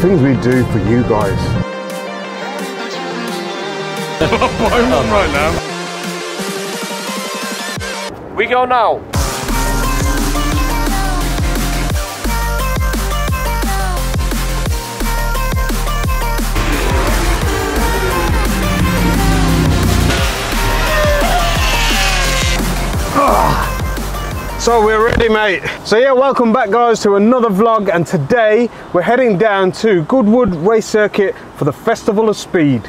things we do for you guys. I'm right now. We go now. So we're ready, mate. So yeah, welcome back guys to another vlog, and today we're heading down to Goodwood Race Circuit for the Festival of Speed.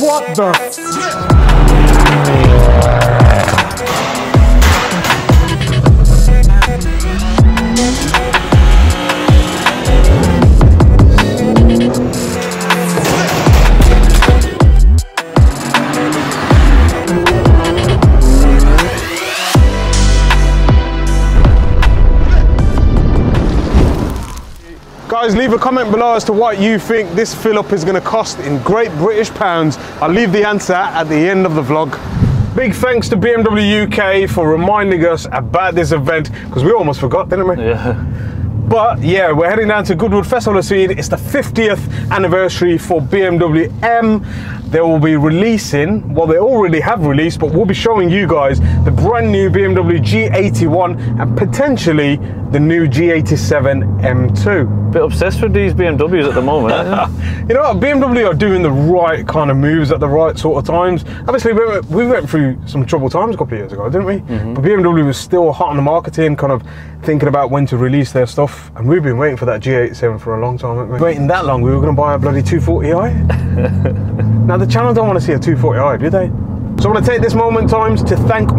What the guys, leave a comment below as to what you think this fill-up is going to cost in Great British pounds. I'll leave the answer at the end of the vlog. Big thanks to BMW UK for reminding us about this event, because we almost forgot, didn't we? Yeah. But yeah, we're heading down to Goodwood Festival of Speed. It's the 50th anniversary for BMW M. They will be releasing, well, they already have released, but we'll be showing you guys the brand new BMW G81 and potentially the new G87 M2. Bit obsessed with these BMWs at the moment. You know what, BMW are doing the right kind of moves at the right sort of times. Obviously, we went through some troubled times a couple of years ago, didn't we? Mm-hmm. But BMW was still hot on the marketing, kind of thinking about when to release their stuff. And we've been waiting for that G87 for a long time, haven't we? Waiting that long, we were going to buy a bloody 240i. Now the channel don't want to see a 240i, do they? So I want to take this moment times to thank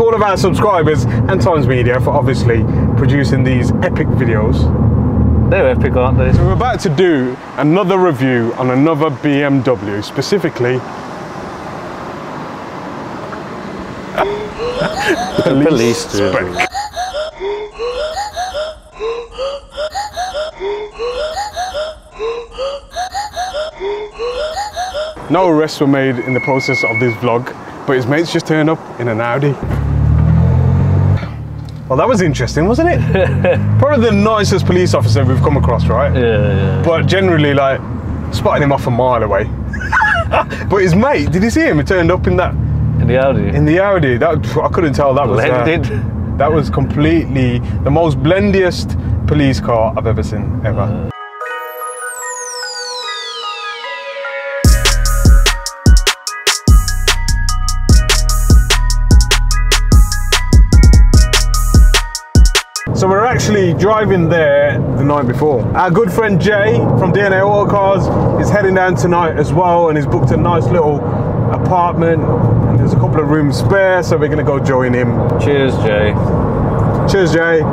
all of our subscribers and Times Media for obviously producing these epic videos. They're epic, aren't they? So we're about to do another review on another BMW, specifically police spec. No arrests were made in the process of this vlog, but his mates just turned up in an Audi. Well, that was interesting, wasn't it? Probably the nicest police officer we've come across, right? Yeah. But generally, like, spotted him off a mile away. But his mate, did you see him? He turned up in that. In the Audi. In the Audi. That, I couldn't tell that was. Blended. That was completely the most blendiest police car I've ever seen, ever. So we're actually driving there the night before. Our good friend Jay from DNA Auto Cars is heading down tonight as well, and he's booked a nice little apartment. And there's a couple of rooms spare, so we're gonna go join him. Cheers, Jay. Cheers, Jay.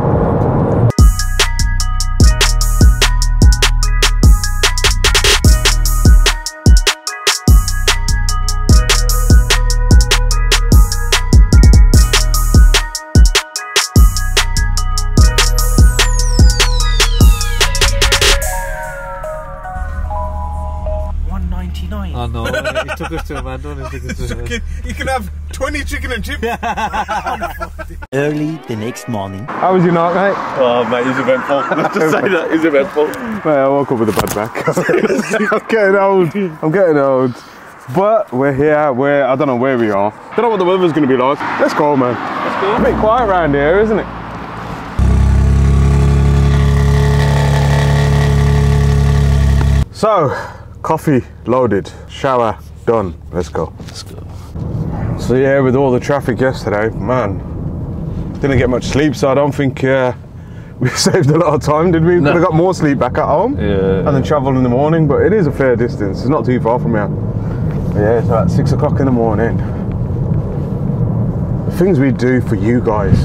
Took us to Amanda, you can have 20 chicken and chips. Early the next morning. How was your night, mate? Oh, mate, he's eventful. Let's just say that, he's eventful. Mate, I woke up with a bad back. I'm getting old. But we're here, I don't know where we are. Don't know what the weather's going to be like. Let's go, man. Let's go. It's a bit quiet around here, isn't it? So, coffee loaded, shower done. Let's go. Let's go. So yeah, with all the traffic yesterday, man, didn't get much sleep. So I don't think we saved a lot of time, did we? No. Could have got more sleep back at home. Yeah. And then travel in the morning, but it is a fair distance. It's not too far from here. But yeah, it's about 6 o'clock in the morning. The things we do for you guys.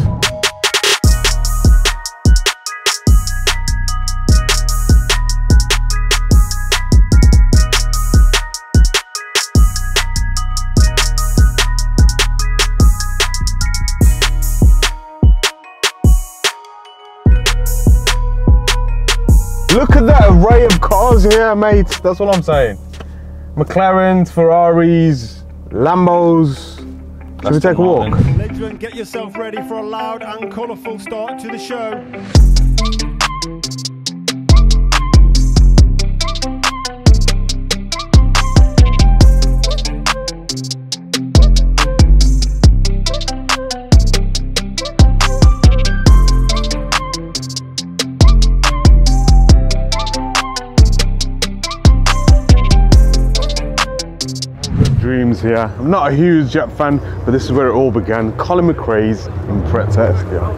Look at that array of cars here, mate. That's what I'm saying. McLarens, Ferraris, Lambos. Should we take a walk? children, get yourself ready for a loud and colourful start to the show. Here. I'm not a huge Jet fan, but this is where it all began. Colin McRae's Impreza Estia.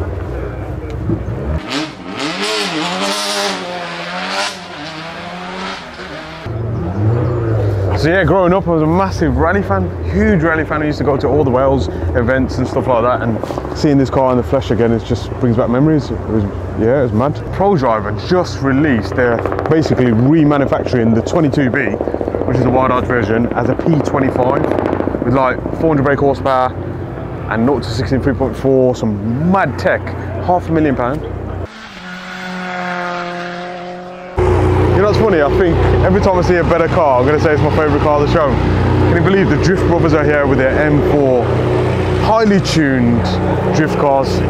So yeah, growing up I was a massive rally fan, huge rally fan. I used to go to all the Wales events and stuff like that, and seeing this car in the flesh again, it just brings back memories. It was mad. Prodrive had just released, they're basically remanufacturing the 22B, which is a wide-eyed version, as a P25 with like 400 brake horsepower and 0 to 60 in 3.4, some mad tech, £500,000. You know what's funny, I think every time I see a better car, I'm going to say it's my favourite car of the show. Can you believe the Drift Brothers are here with their M4 highly tuned drift cars?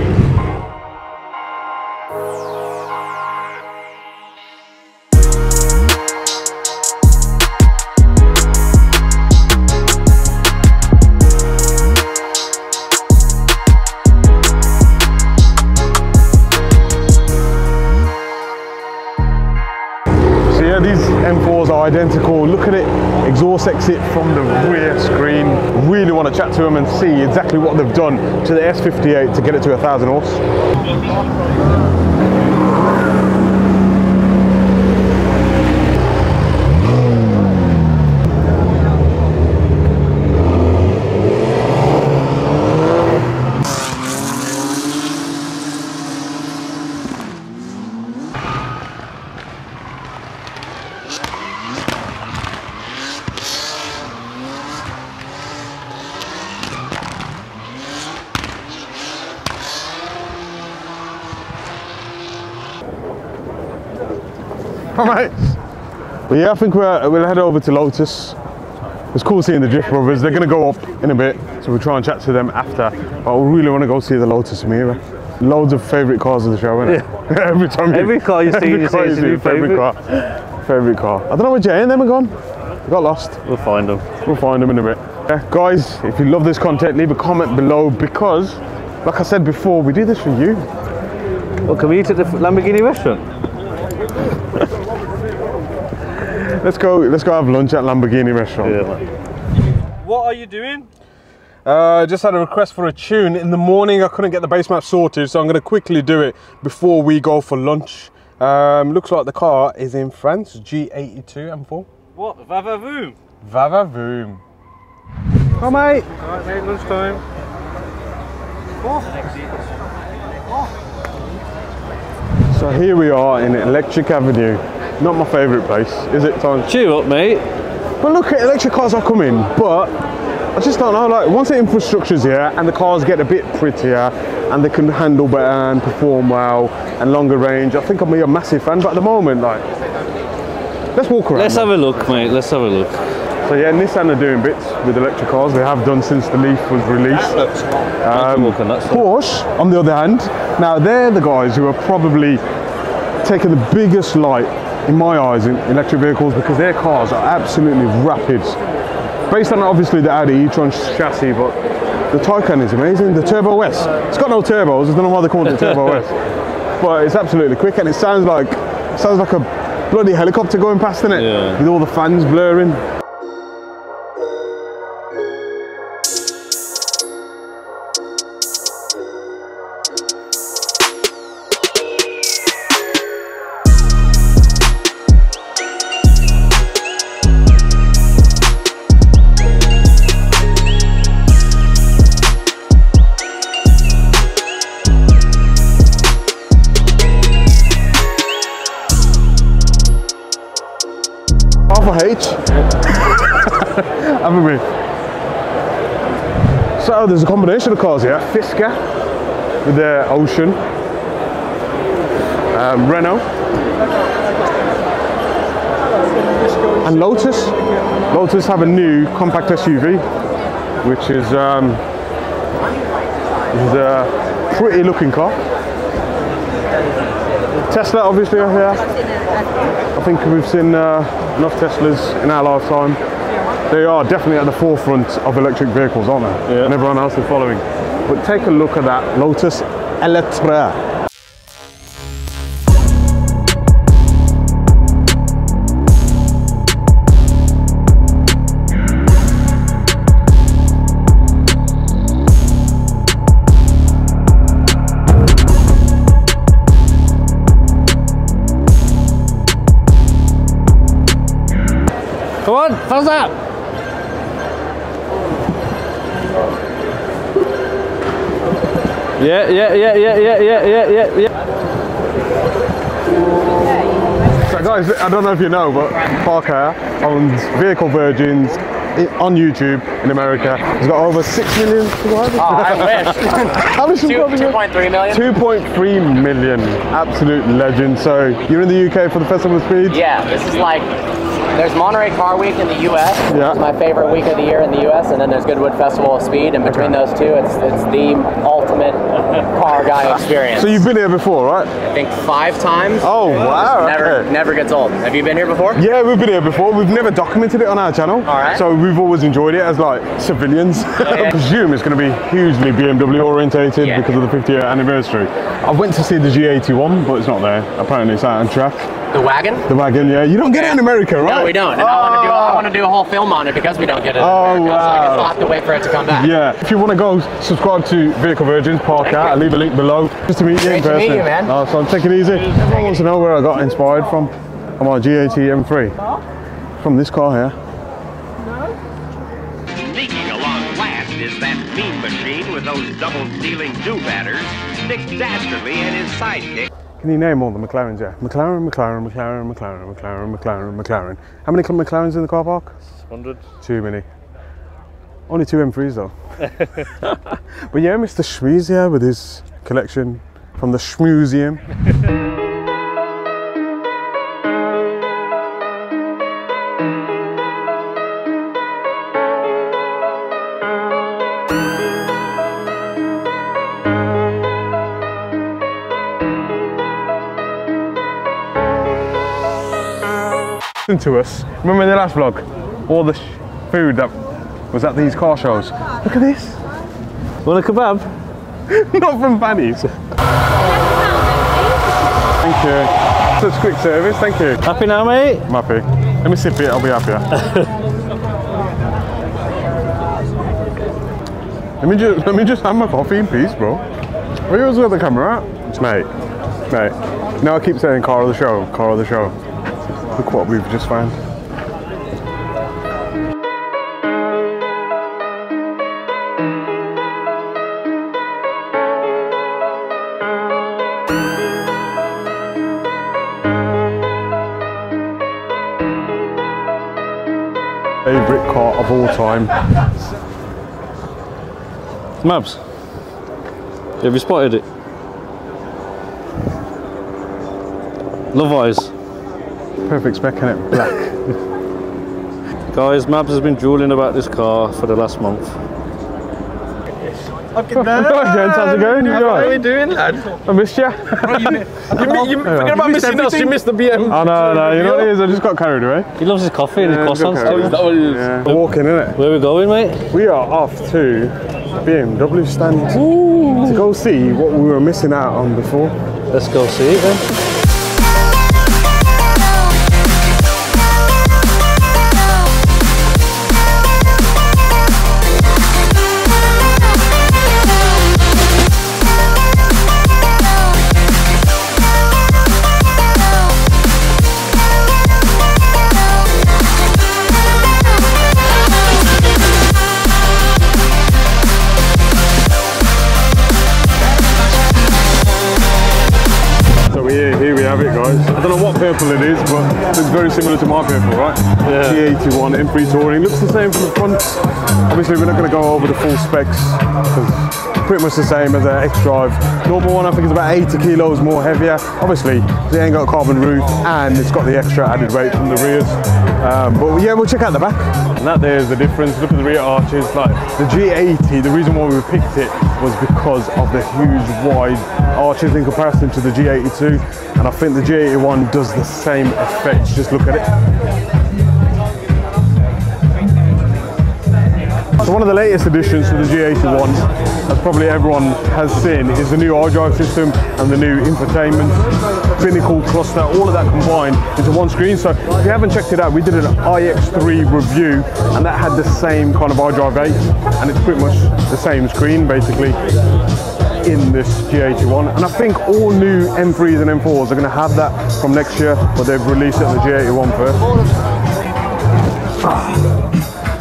Identical. Look at it, exhaust exit from the rear screen. Really want to chat to them and see exactly what they've done to the S58 to get it to 1,000 horse. Alright, but yeah, I think we'll head over to Lotus. It's cool seeing the Drift Brothers. They're going to go up in a bit, so we'll try and chat to them after. But we really want to go see the Lotus Amira. Loads of favourite cars of the show, isn't it? Yeah. Every car you see, it's a new favourite car. Favourite car. I don't know where Jay and them are gone. We got lost. We'll find them. We'll find them in a bit. Yeah, guys, if you love this content, leave a comment below because, like I said before, we do this for you. Well, can we eat at the Lamborghini restaurant? Let's go have lunch at Lamborghini restaurant. Yeah. What are you doing? Just had a request for a tune. In the morning I couldn't get the base map sorted, so I'm going to quickly do it before we go for lunch. Looks like the car is in France, G82 M4. What? Vavavoom? Vavavoom. Hi mate. Alright mate, lunchtime. Oh. So here we are in Electric Avenue. Not my favourite place, is it, Tom? Cheer up, mate. Well, look, electric cars are coming, but I just don't know. Like, once the infrastructure's here and the cars get a bit prettier and they can handle better and perform well and longer range, I think I'll be a massive fan. But at the moment, like, let's walk around. Let's have a look, mate. Let's have a look. So yeah, Nissan are doing bits with electric cars. They have done since the Leaf was released. Porsche, on the other hand, now they're the guys who are probably taking the biggest light in my eyes in electric vehicles because their cars are absolutely rapid. Based on obviously the Audi e-tron chassis, but the Taycan is amazing. The Turbo S, it's got no turbos, I don't know why they call it the Turbo S, but it's absolutely quick and it sounds like a bloody helicopter going past, isn't it? Yeah. With all the fans blurring. Haven't we? So there's a combination of cars here. Fisker with their Ocean, Renault, and Lotus. Lotus have a new compact SUV, which is This is a pretty looking car. Tesla obviously over here. I think we've seen enough Teslas in our lifetime. They are definitely at the forefront of electric vehicles, aren't they? Yeah. And everyone else is following. But take a look at that Lotus Eletre. How's that? Yeah. So guys, I don't know if you know, but Parker owns Vehicle Virgins on YouTube in America. He's got over 6 million subscribers. Oh, I wish. How much? 2.3 million. 2.3 million. Absolute legend. So you're in the UK for the Festival of Speed? Yeah, this is like... There's Monterey Car Week in the US, yeah. It's my favorite week of the year in the US, and then there's Goodwood Festival of Speed, and between those two, it's the ultimate car guy experience. So you've been here before, right? I think 5 times. Oh, wow. Never gets old. Have you been here before? Yeah, we've been here before. We've never documented it on our channel. All right. So we've always enjoyed it as like civilians. Yeah, yeah. I presume it's going to be hugely BMW orientated, yeah, because of the 50th anniversary. I went to see the G81, but it's not there. Apparently it's out on track. The wagon? The wagon, yeah. You don't get it in America, right? No, we don't. And I want to do a whole film on it because we don't get it in America. Wow. So I'll have to wait for it to come back. Yeah. If you want to go subscribe to Vehicle Virgins, Parker, I'll leave a link below. Just to meet you in person. Great to meet you, man. So I'm taking it easy. Everyone wants to know where I got inspired from. I'm on G80 M3. From this car here. No. Sneaking along last is that mean machine with those double-dealing do-batters, Nick Dastardly and his sidekick. Can you name all the McLarens? Yeah, McLaren. How many McLarens in the car park? 100. Too many. Only 2 M3s though. But yeah, Mr. Shmuseum here with his collection from the Shmuseum. To us, remember in the last vlog all the food that was at these car shows? Look at this. Want a kebab? Not from Fanny's. Thank you. Such quick service. Thank you. Happy now, mate? I'm happy. Let me sip it, I'll be happier. let me just have my coffee in peace, bro. Where was the camera at? It's mate. Now I keep saying car of the show. Look what we've just found. Favorite car of all time. Mabs, have you spotted it? Love Eyes. Perfect spec in it, black. Guys, Mabs has been drooling about this car for the last month. How's it going? How are you doing, lad? I missed you. Forget about missing us, you missed the BM. Oh no, you know what it is, I just got carried away. He loves his coffee and his croissants too. Yeah. We're walking, innit? Where are we going, mate? We are off to BMW stand. Ooh. To go see what we were missing out on before. Let's go see it then. Purple it is, but looks very similar to my purple, right? Yeah. G81 M3 Touring looks the same from the front. Obviously, we're not going to go over the full specs because pretty much the same as an xDrive normal one. I think it's about 80 kilos more heavier, obviously it ain't got a carbon roof and it's got the extra added weight from the rears, but yeah, we'll check out the back. And that there's the difference. Look at the rear arches. Like the G80, the reason why we picked it was because of the huge wide arches in comparison to the G82, and I think the G81 does the same effect. Just look at it. So one of the latest additions to the G81, as probably everyone has seen, is the new iDrive system and the new infotainment, binnacle cluster, all of that combined into one screen. So if you haven't checked it out, we did an iX3 review and that had the same kind of iDrive 8, and it's pretty much the same screen basically in this G81. And I think all new M3s and M4s are going to have that from next year, but they've released it in the G81 first.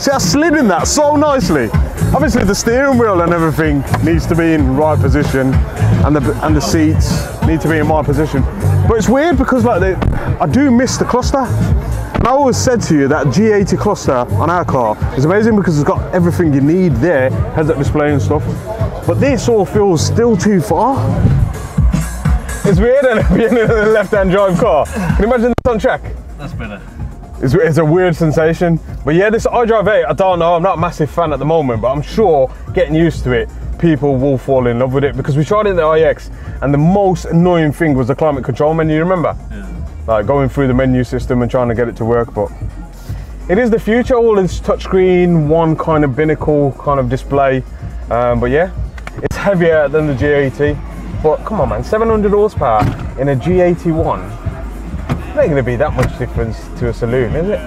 See, I slid in that so nicely. Obviously the steering wheel and everything needs to be in the right position, and the seats need to be in my position. But it's weird because like I do miss the cluster. And I always said to you that G80 cluster on our car is amazing because it's got everything you need there, has that display and stuff. But this all feels still too far. It's weird being in a left-hand drive car. Can you imagine this on track? That's better. It's a weird sensation. But yeah, this iDrive 8, I don't know, I'm not a massive fan at the moment, but I'm sure getting used to it, people will fall in love with it, because we tried it in the iX and the most annoying thing was the climate control menu, remember? Yeah. Like going through the menu system and trying to get it to work, but it is the future, all this touchscreen, one kind of binnacle kind of display. But yeah, it's heavier than the G80, but come on man, 700 horsepower in a G81. It's not going to be that much difference to a saloon, is it?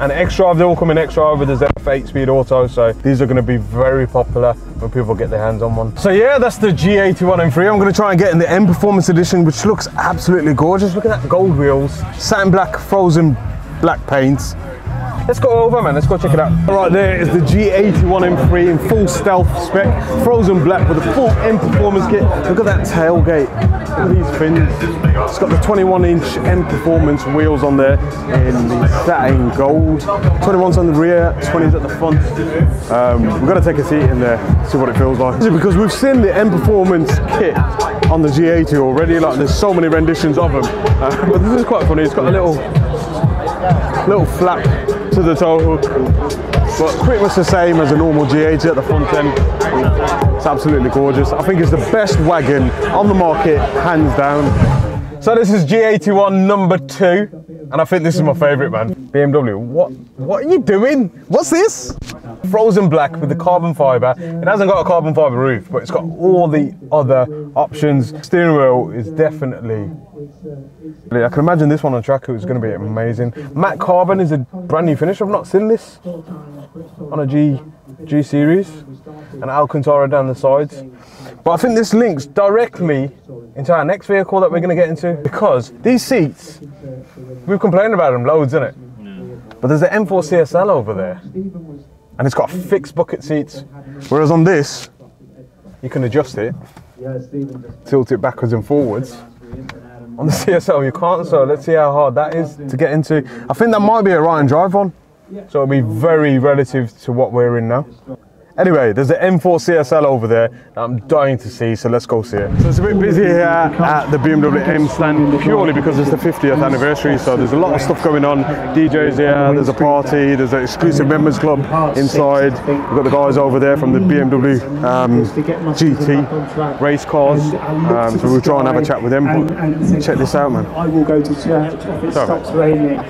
And xDrive, they all come in xDrive with the ZF 8-speed auto, so these are going to be very popular when people get their hands on one. So yeah, that's the G81 M3. I'm going to try and get in the M Performance edition, which looks absolutely gorgeous. Look at that, gold wheels, satin black, frozen black paints. Let's go over, man, let's go check it out. All right, there is the G81 M3 in full stealth spec, frozen black with a full M Performance kit. Look at that tailgate, look at these fins. It's got the 21-inch M Performance wheels on there in the satin gold. 21s on the rear, 20s at the front. We've got to take a seat in there, see what it feels like. Because we've seen the M Performance kit on the G80 already, like there's so many renditions of them. But this is quite funny, it's got a little flap to the tow hook, but pretty much the same as a normal G80 at the front end. It's absolutely gorgeous. I think it's the best wagon on the market, hands down. So this is G81 number 2, and I think this is my favourite, man. BMW, what are you doing? What's this? Frozen black with the carbon fibre. It hasn't got a carbon fibre roof, but it's got all the other options. Steering wheel is definitely... I can imagine this one on track, it was going to be amazing. Matte carbon is a brand new finish. I've not seen this on a G series, and Alcantara down the sides. But I think this links directly into our next vehicle that we're going to get into, because these seats, we've complained about them loads, isn't it? Yeah. But there's an M4 CSL over there, and it's got fixed bucket seats, whereas on this you can adjust it, tilt it backwards and forwards. On the CSL you can't, so let's see how hard that is to get into. I think that might be a right and drive one, so it'll be very relative to what we're in now. Anyway, there's an M4 CSL over there that I'm dying to see, so let's go see it. So it's a bit busy here at the BMW M stand, purely because it's the 50th anniversary, so there's a lot of stuff going on. DJs here, there's a party, there's an exclusive members club inside. We've got the guys over there from the BMW GT race cars, so we'll try and have a chat with them. Check this out, man. I will go to church if it stops raining.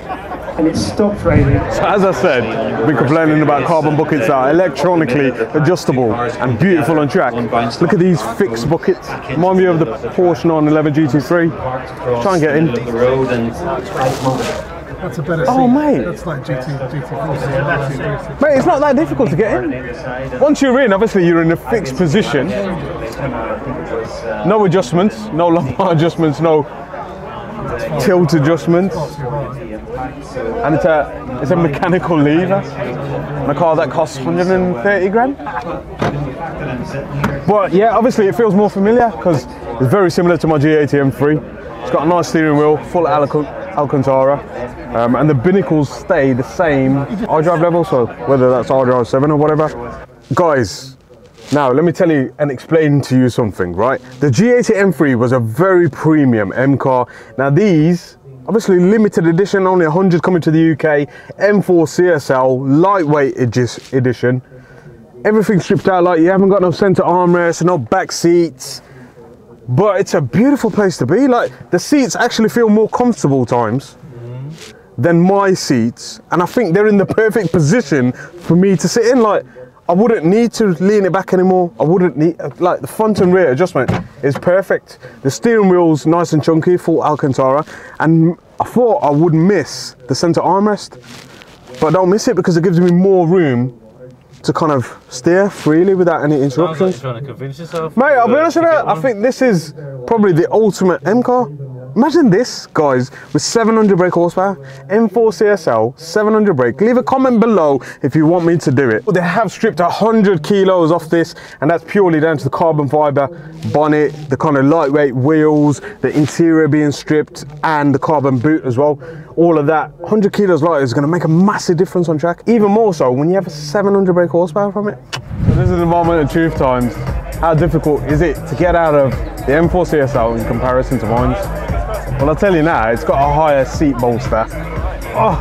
And it stopped raining. So as I said, we've been complaining about carbon buckets that are electronically adjustable and beautiful on track. Look at these fixed buckets. Remind me of the Porsche 911 GT3. Try and get in. That's a better seat. Oh mate. That's like GT4. Mate, it's not that difficult to get in. Once you're in, obviously you're in a fixed position. No adjustments, no lumbar adjustments, no tilt adjustments. And it's a mechanical lever on a car that costs 130 grand. But yeah, obviously it feels more familiar because it's very similar to my G80 M3. It's got a nice steering wheel, full Alcantara, and the binnacles stay the same iDrive level, so whether that's iDrive 7 or whatever. Guys, Now, let me tell you and explain to you something, right? The G80 M3 was a very premium M car. Now these, obviously limited edition, only 100 coming to the UK, M4 CSL, lightweight edition. Everything stripped out, like you haven't got no center armrests, no back seats. But it's a beautiful place to be. Like, the seats actually feel more comfortable times than my seats. And I think they're in the perfect position for me to sit in. Like, I wouldn't need to lean it back anymore. I wouldn't need, like, the front and rear adjustment is perfect. The steering wheel's nice and chunky, full Alcantara. And I thought I would miss the center armrest, but I don't miss it because it gives me more room to kind of steer freely without any interruptions. Sounds like you're trying to convince yourself. Mate, I'll be honest with you, I think this is probably the ultimate M car. Imagine this, guys, with 700 brake horsepower, M4 CSL, 700 brake. Leave a comment below if you want me to do it. They have stripped 100 kilos off this, and that's purely down to the carbon fiber bonnet, the kind of lightweight wheels, the interior being stripped, and the carbon boot as well. All of that, 100 kilos lighter is gonna make a massive difference on track. Even more so when you have a 700 brake horsepower from it. So this is the moment of truth times. How difficult is it to get out of the M4 CSL in comparison to mine? Well, I'll tell you now, it's got a higher seat bolster. Oh.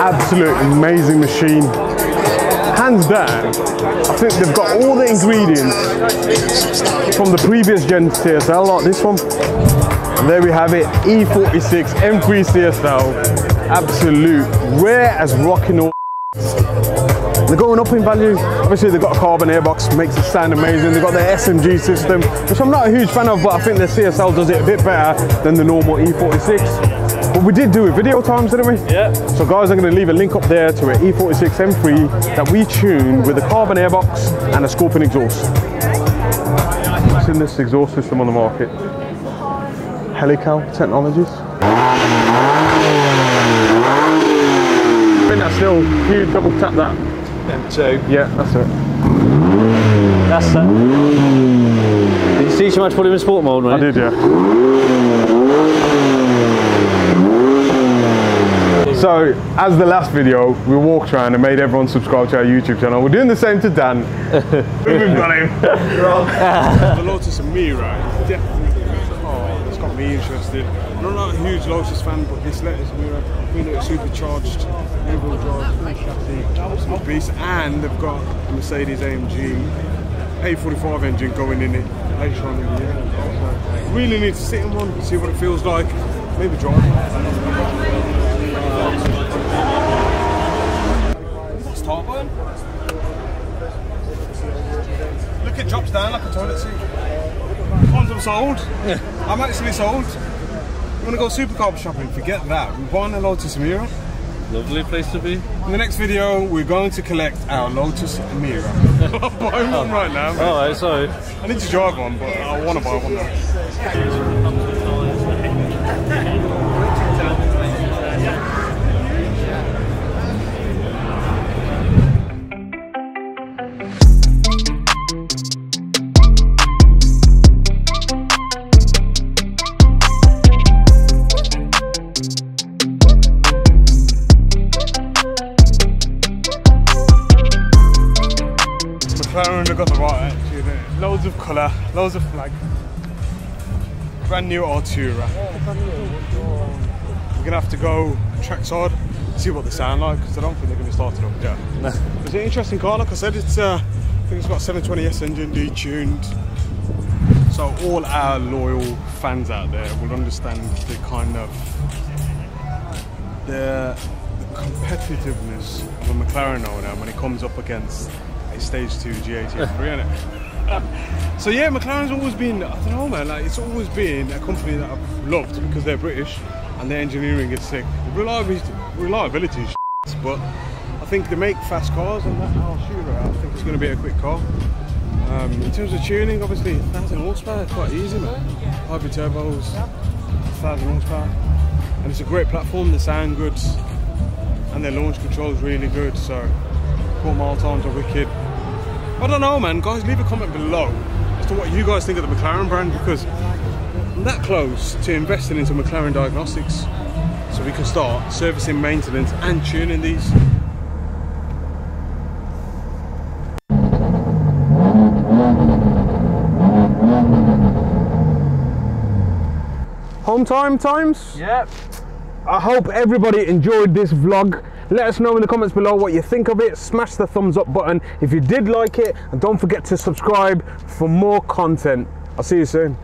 Absolute amazing machine. Hands down, I think they've got all the ingredients from the previous gen CSL, like this one. And there we have it, E46 M3 CSL. Absolute rare as rockin' all. They're going up in value. Obviously they've got a carbon airbox, makes it sound amazing. They've got their SMG system, which I'm not a huge fan of, but I think the CSL does it a bit better than the normal E46. But we did do a video times, didn't we? Yeah. So guys, I'm going to leave a link up there to an E46 M3 that we tuned with a carbon airbox and a Scorpion exhaust. What's in this exhaust system on the market? Helical Technologies. I think that's still, can you double tap that? M2. Yeah, that's it. That's that. Did you see so much put him in sport mode, mate? I did, yeah. So, as the last video, we walked around and made everyone subscribe to our YouTube channel. We're doing the same to Dan. We've got him. The Lotus Amira is definitely it's got me interested. I'm not a huge Lotus fan, but this Lotus Amira, we know it's supercharged. Drive, beast, and they've got a Mercedes AMG 845 engine going in it later on in the year. So really need to sit in one, see what it feels like, maybe drive. What's top one? Look, it drops down like a toilet seat. Once I'm sold, yeah. I'm actually sold. You want to go supercar shopping? Forget that. We're buying a Lotus Emira. Lovely place to be. In the next video, we're going to collect our Lotus Emira. I'm buying one right now. Mate. Alright, sorry. I need to drive one, but I want to buy one now. Loads of flag. Brand new Artura. We're gonna have to go trackside, see what they sound like, because I don't think they're gonna be started up. Yeah. No. It's an interesting car, like I said, it's I think it's got a 720S engine detuned. So all our loyal fans out there will understand the kind of the competitiveness of a McLaren owner when it comes up against a stage 2 G80 M3 in it. So yeah, McLaren's always been, I don't know man, like, it's always been a company that I've loved because they're British and their engineering is sick. The reliability is s***, but I think they make fast cars and that Artura, I think it's going to be a quick car. In terms of tuning, obviously 1000 horsepower, it's quite easy man. Hybrid turbos, 1000 horsepower. And it's a great platform, they sound good and their launch control is really good, so quarter-mile times are wicked. I don't know man, guys, leave a comment below as to what you guys think of the McLaren brand, because I'm that close to investing into McLaren Diagnostics so we can start servicing, maintenance and tuning these. home times? Yep. I hope everybody enjoyed this vlog. Let us know in the comments below what you think of it. Smash the thumbs up button if you did like it, and don't forget to subscribe for more content. I'll see you soon.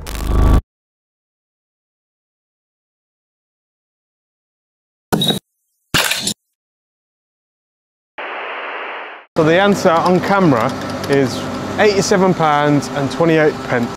So the answer on camera is £87.28.